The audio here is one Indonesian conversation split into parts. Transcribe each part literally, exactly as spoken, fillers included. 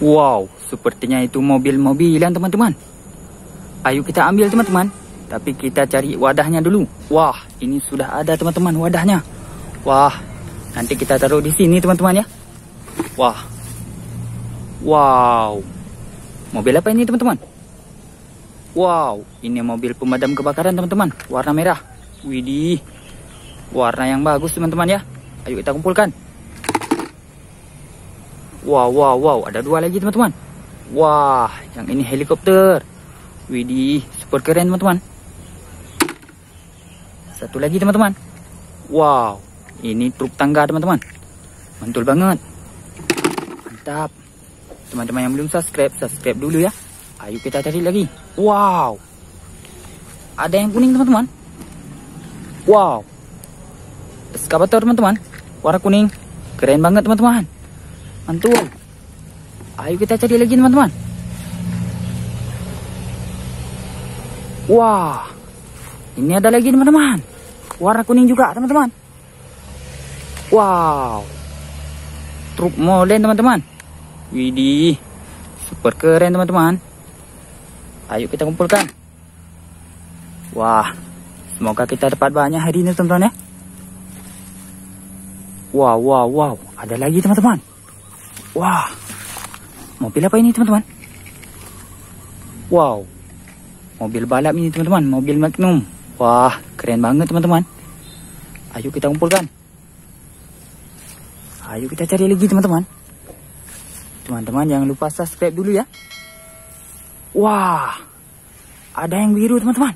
Wow, sepertinya itu mobil-mobilan teman-teman. Ayo kita ambil teman-teman. Tapi kita cari wadahnya dulu. Wah, ini sudah ada teman-teman wadahnya. Wah, nanti kita taruh di sini teman-teman ya. Wah. Wow. Mobil apa ini teman-teman? Wow, ini mobil pemadam kebakaran teman-teman. Warna merah. Widih. Warna yang bagus teman-teman ya. Ayo kita kumpulkan. Wow, wow, wow, ada dua lagi teman-teman. Wah, yang ini helikopter. Widih, super keren teman-teman. Satu lagi teman-teman. Wow, ini truk tangga teman-teman. Mantul banget. Mantap. Teman-teman yang belum subscribe, subscribe dulu ya. Ayo kita cari lagi. Wow. Ada yang kuning teman-teman. Wow. Eskavator teman-teman. Warna kuning. Keren banget teman-teman. Mantul. Ayo kita cari lagi teman-teman. Wah, ini ada lagi teman-teman. Warna kuning juga teman-teman. Wow, truk molen teman-teman. Widih, super keren teman-teman. Ayo kita kumpulkan. Wah, semoga kita dapat banyak hari ini teman-teman ya. Wow, wow, wow, ada lagi teman-teman. Wah, mobil apa ini teman-teman? Wow, mobil balap ini teman-teman, mobil Magnum. Wah, keren banget teman-teman. Ayo kita kumpulkan. Ayo kita cari lagi teman-teman. Teman-teman jangan lupa subscribe dulu ya. Wah, ada yang biru teman-teman.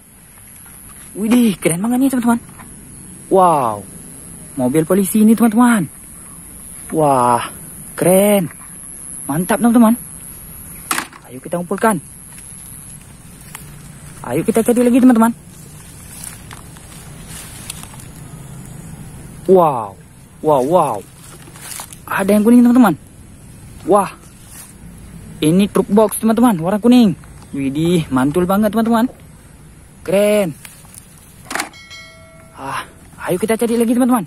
Widih, keren banget nih teman-teman. Wow, mobil polisi ini teman-teman. Wah, keren. Mantap teman-teman. Ayo kita kumpulkan. Ayo kita cari lagi teman-teman. Wow. Wow, wow. Ada yang kuning teman-teman. Wah. Ini truk box teman-teman, warna kuning. Widih, mantul banget teman-teman. Keren. Ah, ayo kita cari lagi teman-teman.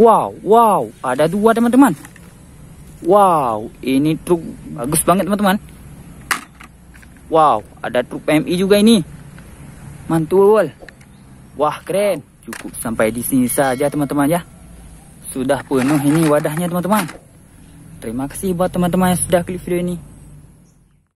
Wow, wow, ada dua teman-teman. Wow, ini truk bagus banget teman-teman. Wow, ada truk P M I juga ini. Mantul. Wah, keren. Cukup sampai di sini saja teman-teman ya. Sudah penuh ini wadahnya teman-teman. Terima kasih buat teman-teman yang sudah klik video ini.